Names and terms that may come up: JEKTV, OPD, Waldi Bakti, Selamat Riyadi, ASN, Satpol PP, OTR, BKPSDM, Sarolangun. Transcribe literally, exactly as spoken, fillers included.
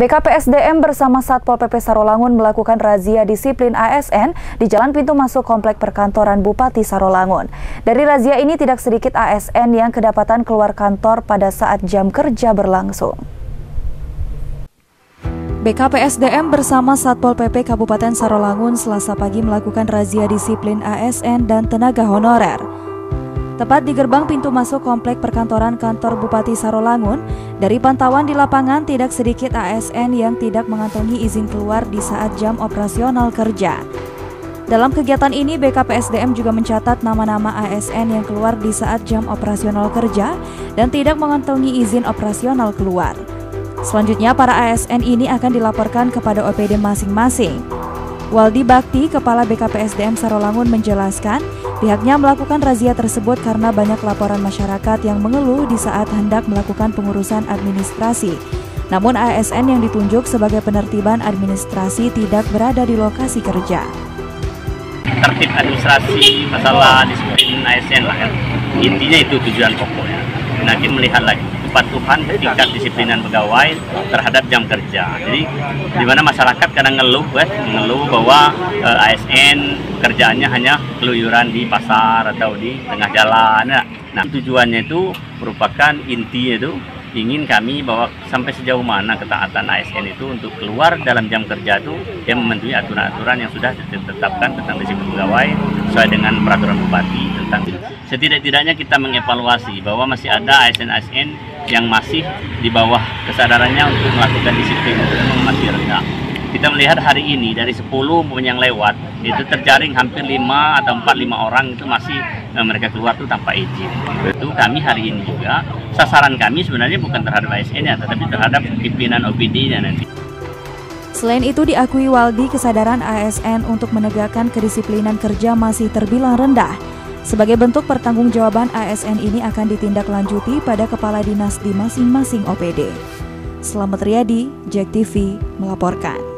B K P S D M bersama Satpol P P Sarolangun melakukan razia disiplin A S N di jalan pintu masuk komplek perkantoran Bupati Sarolangun. Dari razia ini tidak sedikit A S N yang kedapatan keluar kantor pada saat jam kerja berlangsung. B K P S D M bersama Satpol P P Kabupaten Sarolangun Selasa pagi melakukan razia disiplin A S N dan tenaga honorer. Tepat di gerbang pintu masuk komplek perkantoran kantor Bupati Sarolangun, dari pantauan di lapangan tidak sedikit A S N yang tidak mengantongi izin keluar di saat jam operasional kerja. Dalam kegiatan ini, B K P S D M juga mencatat nama-nama A S N yang keluar di saat jam operasional kerja dan tidak mengantongi izin operasional keluar. Selanjutnya, para A S N ini akan dilaporkan kepada O P D masing-masing. Waldi Bakti, Kepala B K P S D M Sarolangun, menjelaskan pihaknya melakukan razia tersebut karena banyak laporan masyarakat yang mengeluh di saat hendak melakukan pengurusan administrasi. Namun A S N yang ditunjuk sebagai penertiban administrasi tidak berada di lokasi kerja. Tertib administrasi, masalah disiplin A S N lah, kan? Intinya itu tujuan pokoknya. Nanti melihat lagi kepatuhan tingkat disiplinan pegawai terhadap jam kerja. Jadi di mana masyarakat kadang ngeluh, eh, ngeluh bahwa eh, A S N kerjaannya hanya keluyuran di pasar atau di tengah jalan. Nah, tujuannya itu merupakan inti itu ingin kami bahwa sampai sejauh mana ketaatan A S N itu untuk keluar dalam jam kerja itu yang memenuhi aturan-aturan yang sudah ditetapkan tentang disiplin pegawai sesuai dengan peraturan bupati tentang setidak-tidaknya kita mengevaluasi bahwa masih ada A S N-A S N yang masih di bawah kesadarannya untuk melakukan disiplin memang masih rendah. Kita melihat hari ini dari sepuluh yang lewat itu terjaring hampir lima atau empat lima orang itu masih eh, mereka keluar tuh tanpa izin. Itu kami hari ini juga sasaran kami sebenarnya bukan terhadap A S N-nya tetapi terhadap pimpinan O P D-nya nanti. Selain itu diakui Waldi kesadaran A S N untuk menegakkan kedisiplinan kerja masih terbilang rendah. Sebagai bentuk pertanggungjawaban A S N ini akan ditindaklanjuti pada kepala dinas di masing-masing O P D. Selamat Riyadi, JEKTV melaporkan.